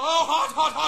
Oh, hot, hot, hot.